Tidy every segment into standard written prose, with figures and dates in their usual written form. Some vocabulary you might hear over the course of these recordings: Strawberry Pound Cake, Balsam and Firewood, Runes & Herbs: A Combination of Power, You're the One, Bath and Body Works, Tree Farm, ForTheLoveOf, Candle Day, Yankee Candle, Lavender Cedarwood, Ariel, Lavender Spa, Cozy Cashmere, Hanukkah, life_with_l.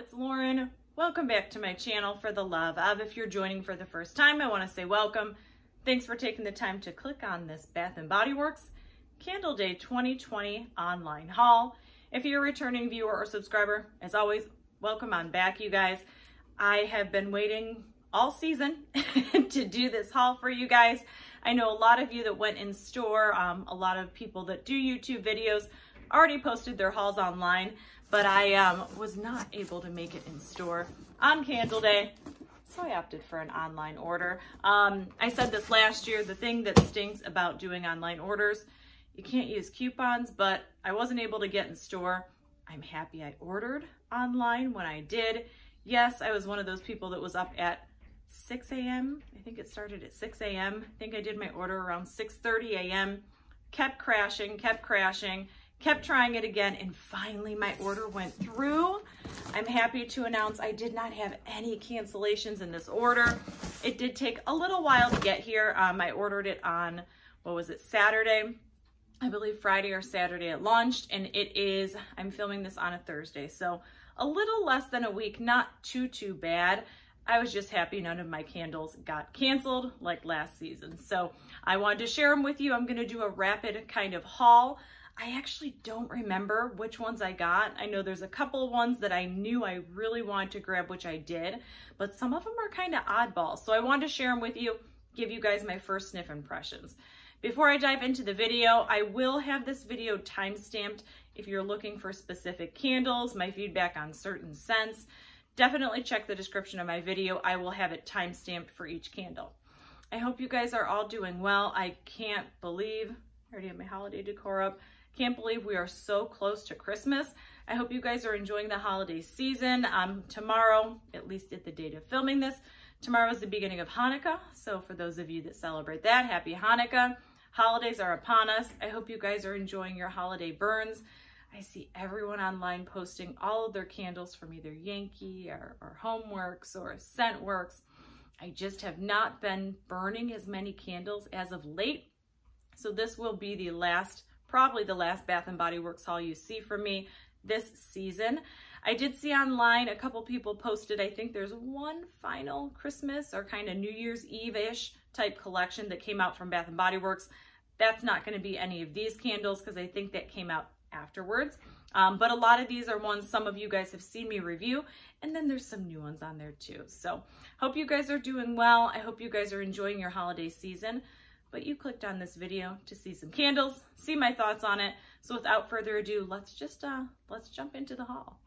it's Lauren. Welcome back to my channel, For the Love Of. If you're joining for the first time, I want to say welcome. Thanks for taking the time to click on this Bath and Body Works Candle Day 2020 online haul. If you're a returning viewer or subscriber, as always, welcome on back, you guys. I have been waiting all season to do this haul for you guys. I know a lot of you that went in store, a lot of people that do YouTube videos already posted their hauls online, but I was not able to make it in store on Candle Day, so I opted for an online order. I said this last year, the thing that stinks about doing online orders, you can't use coupons, but I wasn't able to get in store. I'm happy I ordered online when I did. Yes, I was one of those people that was up at 6 a.m. I think it started at 6 a.m. I think I did my order around 6:30 a.m. Kept crashing, kept trying it again, and finally my order went through. I'm happy to announce I did not have any cancellations in this order. It did take a little while to get here. I ordered it on, what was it, Saturday? I believe Friday or Saturday it launched, and it is, I'm filming this on a Thursday, so a little less than a week, not too bad. I was just happy none of my candles got canceled like last season. So I wanted to share them with you. I'm gonna do a rapid kind of haul. I actually don't remember which ones I got. I know there's a couple ones that I knew I really wanted to grab, which I did, but some of them are kind of oddballs. So I wanted to share them with you, give you guys my first sniff impressions. Before I dive into the video, I will have this video timestamped if you're looking for specific candles, my feedback on certain scents. Definitely check the description of my video. I will have it timestamped for each candle. I hope you guys are all doing well. I can't believe, I already have my holiday decor up. Can't believe we are so close to Christmas. I hope you guys are enjoying the holiday season. Tomorrow, at least at the date of filming this, tomorrow is the beginning of Hanukkah. So for those of you that celebrate that, happy Hanukkah. Holidays are upon us. I hope you guys are enjoying your holiday burns. I see everyone online posting all of their candles from either Yankee or Homeworks or Scentworks. I just have not been burning as many candles as of late. So this will be the last, probably the last Bath and Body Works haul you see from me this season. I did see online a couple people posted, I think there's one final Christmas or kind of New Year's Eve-ish type collection that came out from Bath and Body Works. That's not going to be any of these candles because I think that came out afterwards. But a lot of these are ones some of you guys have seen me review, and then there's some new ones on there too. So hope you guys are doing well. I hope you guys are enjoying your holiday season, but you clicked on this video to see some candles, see my thoughts on it. So without further ado, let's jump into the haul.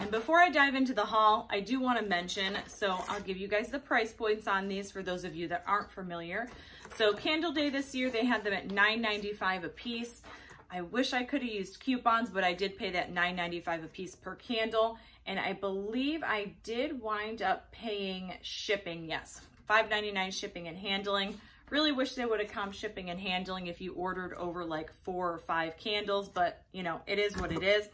And before I dive into the haul, I do want to mention, so I'll give you guys the price points on these for those of you that aren't familiar. So Candle Day this year, they had them at $9.95 a piece. I wish I could have used coupons, but I did pay that $9.95 a piece per candle. And I believe I did wind up paying shipping, yes, $5.99 shipping and handling. Really wish they would have come shipping and handling if you ordered over like 4 or 5 candles, but you know, it is what it is.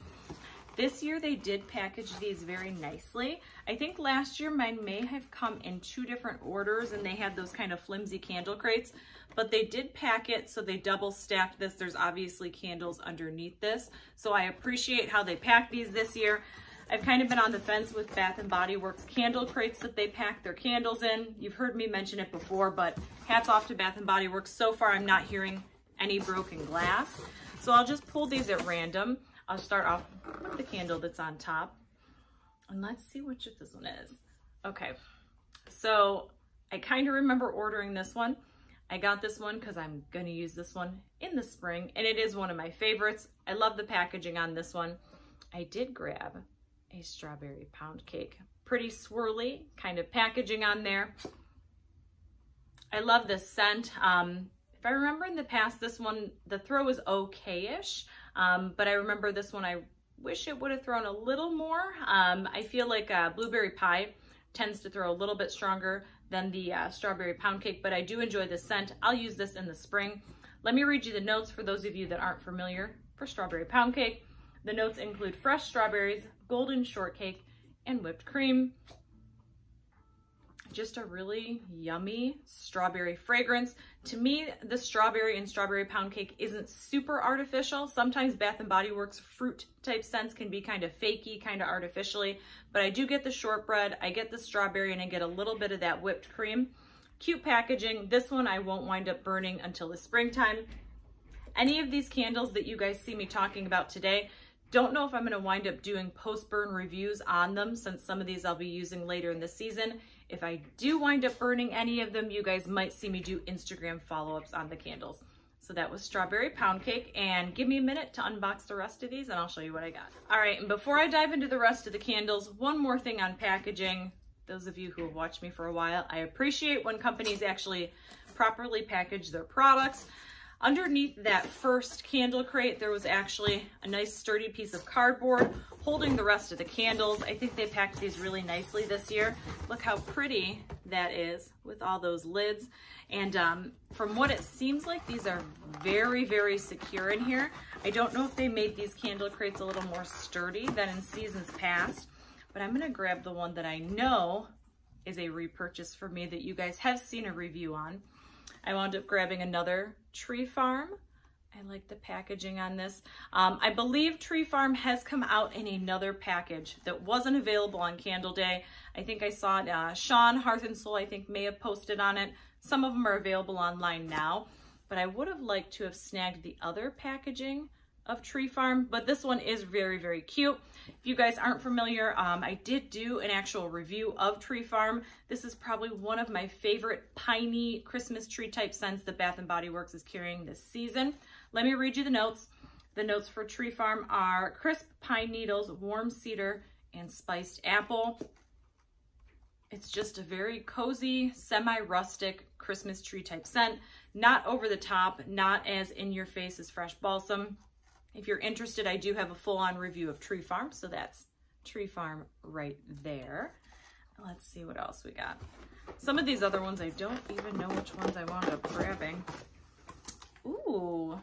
This year they did package these very nicely. I think last year mine may have come in 2 different orders and they had those kind of flimsy candle crates, but they did pack it so they double stacked this. There's obviously candles underneath this, so I appreciate how they packed these this year. I've kind of been on the fence with Bath and Body Works candle crates that they pack their candles in. You've heard me mention it before, but hats off to Bath and Body Works. So far I'm not hearing any broken glass. So I'll just pull these at random. I'll start off with the candle that's on top, and let's see which this one is. Okay, so I kind of remember ordering this one. I got this one because I'm going to use this one in the spring, and it is one of my favorites. I love the packaging on this one. I did grab a Strawberry Pound Cake. Pretty swirly kind of packaging on there. I love this scent. If I remember in the past, this one, the throw is okay-ish. But I remember this one, I wish it would have thrown a little more. I feel like blueberry pie tends to throw a little bit stronger than the Strawberry Pound Cake, but I do enjoy the scent. I'll use this in the spring. Let me read you the notes for those of you that aren't familiar for Strawberry Pound Cake. The notes include fresh strawberries, golden shortcake, and whipped cream. just a really yummy strawberry fragrance. To me, the strawberry in Strawberry Pound Cake isn't super artificial. Sometimes Bath and Body Works fruit type scents can be kind of fakey, kind of artificially, but I do get the shortbread, I get the strawberry, and I get a little bit of that whipped cream. Cute packaging. This one I won't wind up burning until the springtime. Any of these candles that you guys see me talking about today, don't know if I'm going to wind up doing post-burn reviews on them, since some of these I'll be using later in the season. If I do wind up burning any of them, you guys might see me do Instagram follow-ups on the candles. So that was Strawberry Pound Cake, and give me a minute to unbox the rest of these and I'll show you what I got. All right, and before I dive into the rest of the candles, one more thing on packaging. Those of you who have watched me for a while, I appreciate when companies actually properly package their products. Underneath that first candle crate, there was actually a nice sturdy piece of cardboard holding the rest of the candles. I think they packed these really nicely this year. Look how pretty that is with all those lids. And from what it seems like, these are very, very secure in here. I don't know if they made these candle crates a little more sturdy than in seasons past, but I'm gonna grab the one that I know is a repurchase for me that you guys have seen a review on. I wound up grabbing another Tree Farm. I like the packaging on this. I believe Tree Farm has come out in another package that wasn't available on Candle Day. I think I saw it, Sean Hearth and Soul, I think, may have posted on it. Some of them are available online now, but I would have liked to have snagged the other packaging of Tree Farm, but this one is very, very cute. If you guys aren't familiar, I did do an actual review of Tree Farm. This is probably one of my favorite piney Christmas tree type scents that Bath and Body Works is carrying this season. Let me read you the notes. The notes for Tree Farm are crisp pine needles, warm cedar, and spiced apple. It's just a very cozy, semi-rustic Christmas tree type scent. Not over the top, not as in your face as Fresh Balsam. If you're interested, I do have a full-on review of Tree Farm, so that's Tree Farm right there. Let's see what else we got. Some of these other ones, I don't even know which ones I wound up grabbing. Ooh,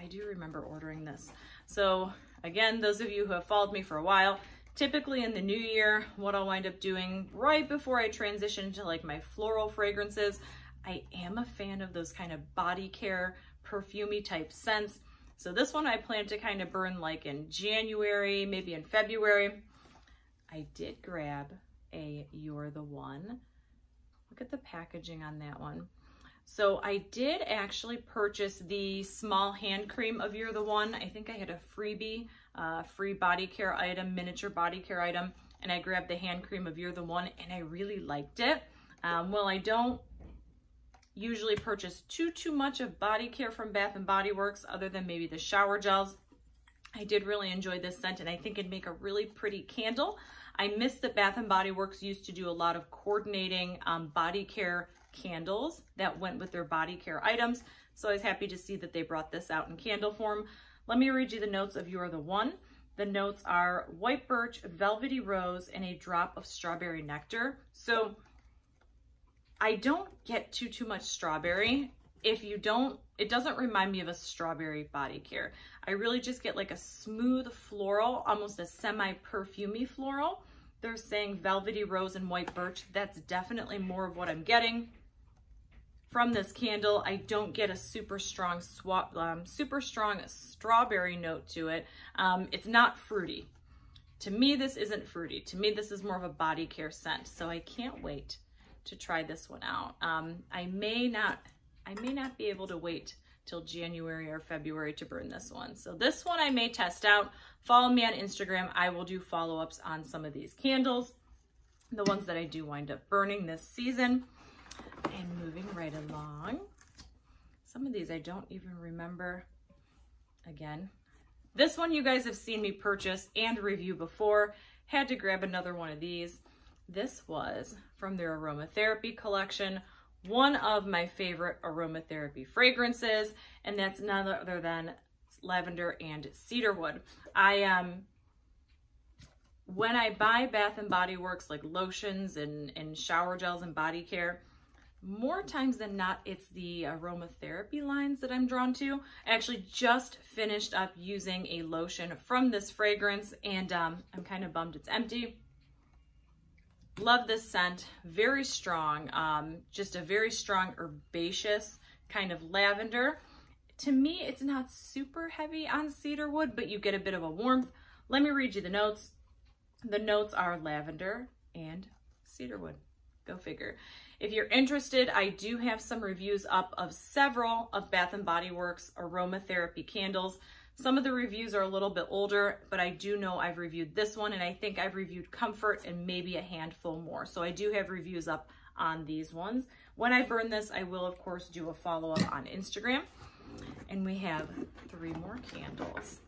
I do remember ordering this. So again, those of you who have followed me for a while, typically in the new year, what I'll wind up doing right before I transition to like my floral fragrances, I am a fan of those kind of body care, perfumey type scents. So this one I plan to kind of burn like in January, maybe in February. I did grab a You're the One. Look at the packaging on that one. So I did actually purchase the small hand cream of You're the One. I think I had a freebie, free body care item, miniature body care item, and I grabbed the hand cream of You're the One and I really liked it. Well, I don't usually purchase too much of body care from Bath and Body Works, other than maybe the shower gels. I did really enjoy this scent, and I think it'd make a really pretty candle. I miss that Bath and Body Works used to do a lot of coordinating body care candles that went with their body care items. So I was happy to see that they brought this out in candle form. Let me read you the notes of You're the One. The notes are white birch, velvety rose, and a drop of strawberry nectar. So I don't get too much strawberry. If you don't, it doesn't remind me of a strawberry body care. I really just get like a smooth floral, almost a semi-perfumey floral. They're saying velvety rose and white birch. That's definitely more of what I'm getting from this candle. I don't get a super strong strawberry note to it. It's not fruity. To me, this isn't fruity. To me, this is more of a body care scent. So I can't wait to try this one out. I may not be able to wait till January or February to burn this one. So this one I may test out. Follow me on Instagram. I will do follow-ups on some of these candles, the ones that I do wind up burning this season. And moving right along. Some of these I don't even remember. Again, this one you guys have seen me purchase and review before. Had to grab another one of these. This was from their aromatherapy collection, one of my favorite aromatherapy fragrances, and that's none other than lavender and cedarwood. When I buy Bath and Body Works like lotions and shower gels and body care, more times than not, it's the aromatherapy lines that I'm drawn to. I actually just finished up using a lotion from this fragrance, and I'm kind of bummed it's empty. Love this scent, very strong, just a very strong herbaceous kind of lavender. To me, it's not super heavy on cedarwood, but you get a bit of a warmth. Let me read you the notes. The notes are lavender and cedarwood. Go figure. If you're interested, I do have some reviews up of several of Bath and Body Works aromatherapy candles. Some of the reviews are a little bit older, but I do know I've reviewed this one, and I think I've reviewed Comfort and maybe a handful more. So I do have reviews up on these ones. When I burn this, I will, of course, do a follow-up on Instagram. And we have 3 more candles.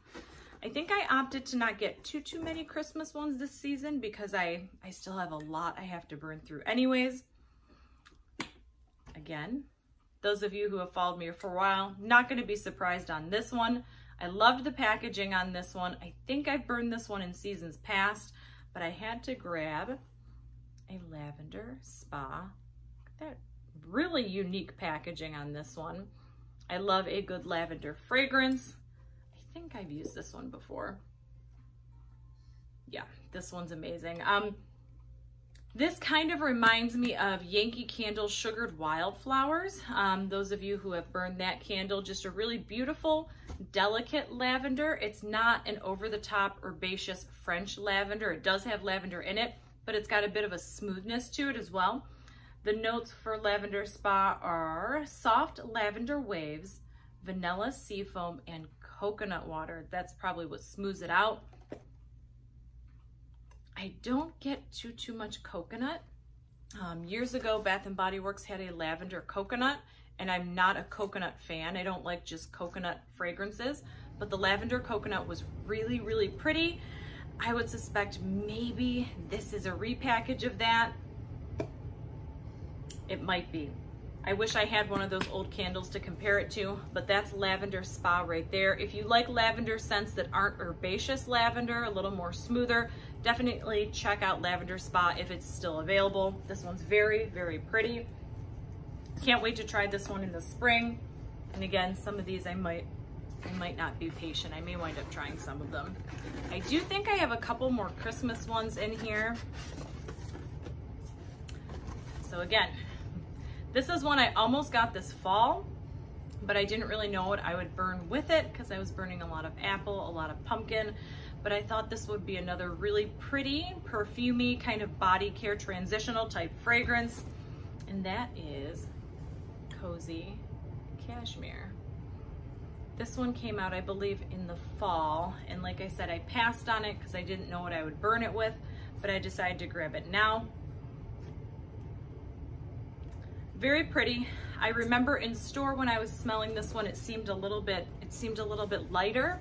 I think I opted to not get too many Christmas ones this season because I still have a lot I have to burn through anyways. Again, those of you who have followed me for a while, not going to be surprised on this one. I loved the packaging on this one. I think I've burned this one in seasons past, but I had to grab a Lavender Spa. That really unique packaging on this one. I love a good lavender fragrance. I think I've used this one before. Yeah, this one's amazing. This kind of reminds me of Yankee Candle Sugared Wildflowers. Those of you who have burned that candle, just a really beautiful, delicate lavender. It's not an over-the-top herbaceous French lavender. It does have lavender in it, but it's got a bit of a smoothness to it as well. The notes for Lavender Spa are soft lavender waves, vanilla sea foam, and coconut water. That's probably what smooths it out. I don't get too much coconut. Years ago, Bath and Body Works had a lavender coconut, and I'm not a coconut fan. I don't like just coconut fragrances, but the lavender coconut was really, really pretty. I would suspect maybe this is a repackage of that. It might be. I wish I had one of those old candles to compare it to, but that's Lavender Spa right there. If you like lavender scents that aren't herbaceous lavender, a little more smoother, definitely check out Lavender Spa if it's still available. This one's very, very pretty. Can't wait to try this one in the spring. And again, some of these I might not be patient. I may wind up trying some of them. I do think I have a couple more Christmas ones in here. So again, this is one I almost got this fall, but I didn't really know what I would burn with it because I was burning a lot of apple, a lot of pumpkin, but I thought this would be another really pretty, perfumey kind of body care transitional type fragrance, and that is Cozy Cashmere. This one came out, I believe, in the fall, and like I said, I passed on it because I didn't know what I would burn it with, but I decided to grab it now. Very pretty. I remember in store when I was smelling this one, it seemed a little bit lighter.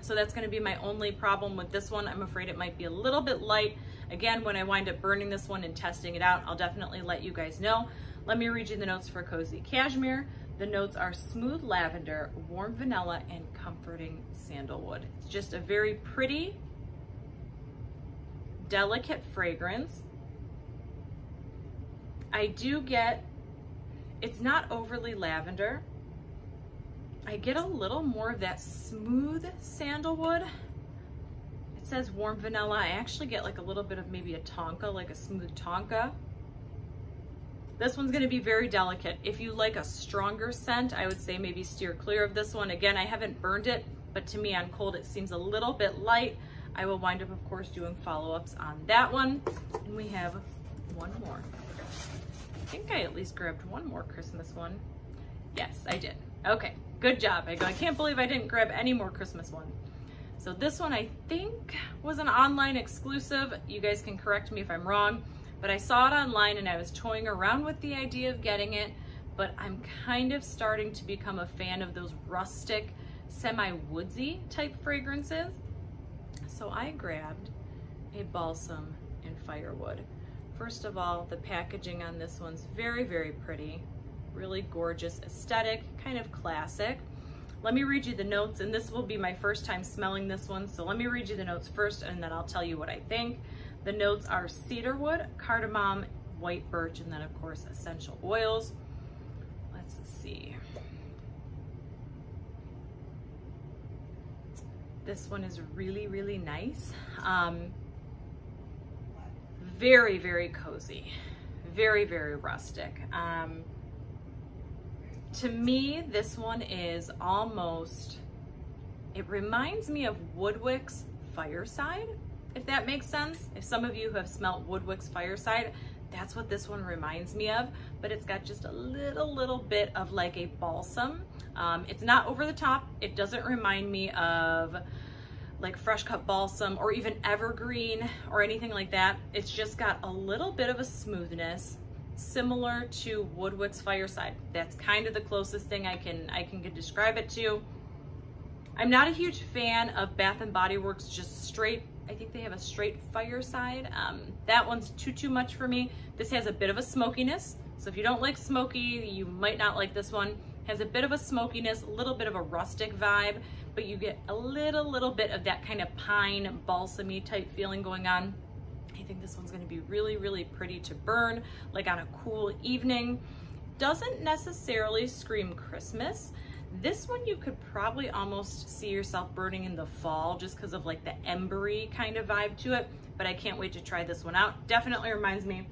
So that's going to be my only problem with this one. I'm afraid it might be a little bit light. Again, when I wind up burning this one and testing it out, I'll definitely let you guys know. Let me read you the notes for Cozy Cashmere. The notes are smooth lavender, warm vanilla, and comforting sandalwood. It's just a very pretty, delicate fragrance. I do get, it's not overly lavender. I get a little more of that smooth sandalwood. It says warm vanilla. I actually get like a little bit of maybe a tonka, like a smooth tonka. This one's going to be very delicate. If you like a stronger scent, I would say maybe steer clear of this one. Again, I haven't burned it, but to me on cold, it seems a little bit light. I will wind up, of course, doing follow-ups on that one. And we have one more. I think I at least grabbed one more Christmas one. Yes, I did. Okay, good job. I can't believe I didn't grab any more Christmas ones. So this one I think was an online exclusive. You guys can correct me if I'm wrong, but I saw it online and I was toying around with the idea of getting it, but I'm kind of starting to become a fan of those rustic, semi-woodsy type fragrances. So I grabbed a Balsam and Firewood. First of all, the packaging on this one's very, very pretty, really gorgeous aesthetic, kind of classic. Let me read you the notes, and this will be my first time smelling this one, so let me read you the notes first, and then I'll tell you what I think. The notes are cedarwood, cardamom, white birch, and then, of course, essential oils. Let's see. This one is really, really nice. Very, very cozy, very, very rustic. To me, this one is almost, it reminds me of Woodwick's Fireside, if that makes sense. If some of you have smelt Woodwick's Fireside, that's what this one reminds me of, but it's got just a little bit of like a balsam. It's not over the top. It doesn't remind me of like fresh cut balsam or even evergreen or anything like that. It's just got a little bit of a smoothness similar to Woodwick's Fireside. That's kind of the closest thing I can describe it to. I'm not a huge fan of Bath and Body Works just straight. I think they have a straight Fireside. That one's too much for me. This has a bit of a smokiness. So if you don't like smoky, you might not like this one. Has a bit of a smokiness, a little bit of a rustic vibe, but you get a little bit of that kind of pine, balsamy type feeling going on. I think this one's gonna be really, really pretty to burn, like on a cool evening. Doesn't necessarily scream Christmas. This one you could probably almost see yourself burning in the fall just because of like the embery kind of vibe to it, but I can't wait to try this one out. Definitely reminds me,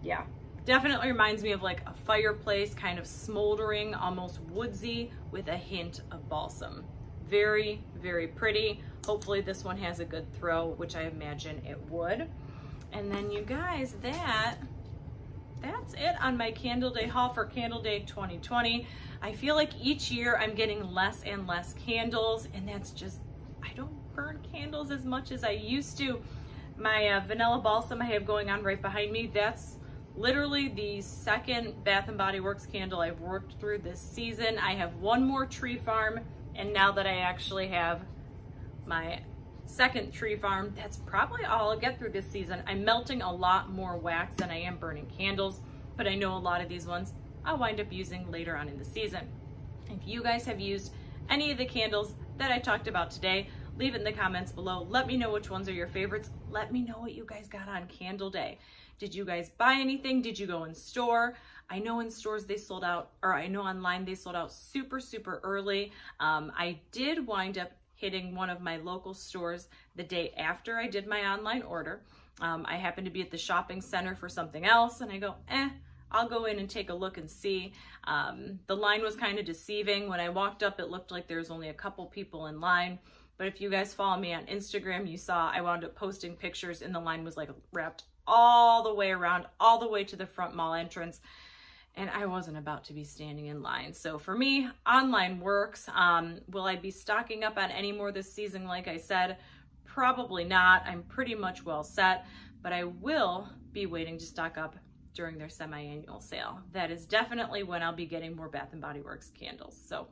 yeah. Definitely reminds me of like a fireplace, kind of smoldering, almost woodsy with a hint of balsam. Very, very pretty. Hopefully this one has a good throw, which I imagine it would. And then you guys, that's it on my Candle Day haul for Candle Day 2020. I feel like each year I'm getting less and less candles, and that's just, I don't burn candles as much as I used to. My vanilla balsam I have going on right behind me, that's literally the second Bath and Body Works candle I've worked through this season. I have one more Tree Farm, and now that I actually have my second Tree Farm, that's probably all I'll get through this season. I'm melting a lot more wax than I am burning candles, but I know a lot of these ones I'll wind up using later on in the season. If you guys have used any of the candles that I talked about today, leave it in the comments below. Let me know which ones are your favorites. Let me know what you guys got on Candle Day. Did you guys buy anything? Did you go in store? I know in stores they sold out, or I know online they sold out super, super early. I did wind up hitting one of my local stores the day after I did my online order. I happened to be at the shopping center for something else, and I go, I'll go in and take a look and see. The line was kind of deceiving. When I walked up, it looked like there was only a couple people in line. But if you guys follow me on Instagram, you saw I wound up posting pictures, and the line was like wrapped all the way around, all the way to the front mall entrance. And I wasn't about to be standing in line. So for me, online works. Will I be stocking up on any more this season? Like I said, probably not. I'm pretty much well set, but I will be waiting to stock up during their semi-annual sale. That is definitely when I'll be getting more Bath and Body Works candles. So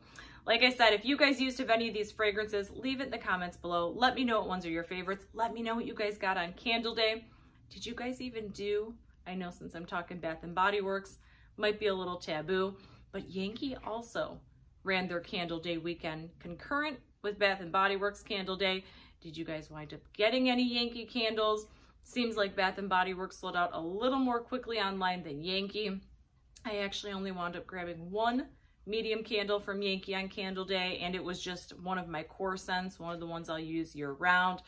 like I said, if you guys used any of these fragrances, leave it in the comments below. Let me know what ones are your favorites. Let me know what you guys got on Candle Day. Did you guys even do, I know since I'm talking Bath and Body Works, might be a little taboo, but Yankee also ran their Candle Day weekend concurrent with Bath and Body Works Candle Day. Did you guys wind up getting any Yankee candles? Seems like Bath and Body Works sold out a little more quickly online than Yankee. I actually only wound up grabbing one medium candle from Yankee on Candle Day, and it was just one of my core scents, one of the ones I'll use year round.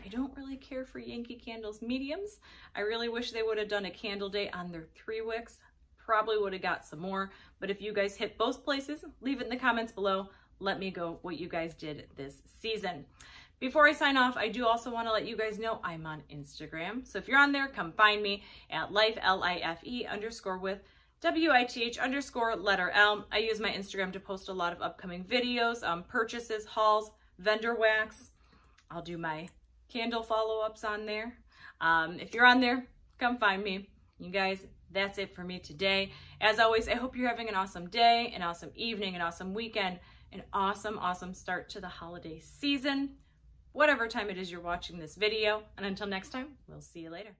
I don't really care for Yankee candles mediums. I really wish they would have done a Candle Day on their 3 wicks. Probably would have got some more, but if you guys hit both places, leave it in the comments below. Let me know what you guys did this season. Before I sign off, I do also want to let you guys know I'm on Instagram. So if you're on there, come find me at life_with WITH_letter L. I use my Instagram to post a lot of upcoming videos, purchases, hauls, vendor wax. I'll do my candle follow-ups on there. If you're on there, come find me. You guys, that's it for me today. As always, I hope you're having an awesome day, an awesome evening, an awesome weekend, an awesome, awesome start to the holiday season, whatever time it is you're watching this video. And until next time, we'll see you later.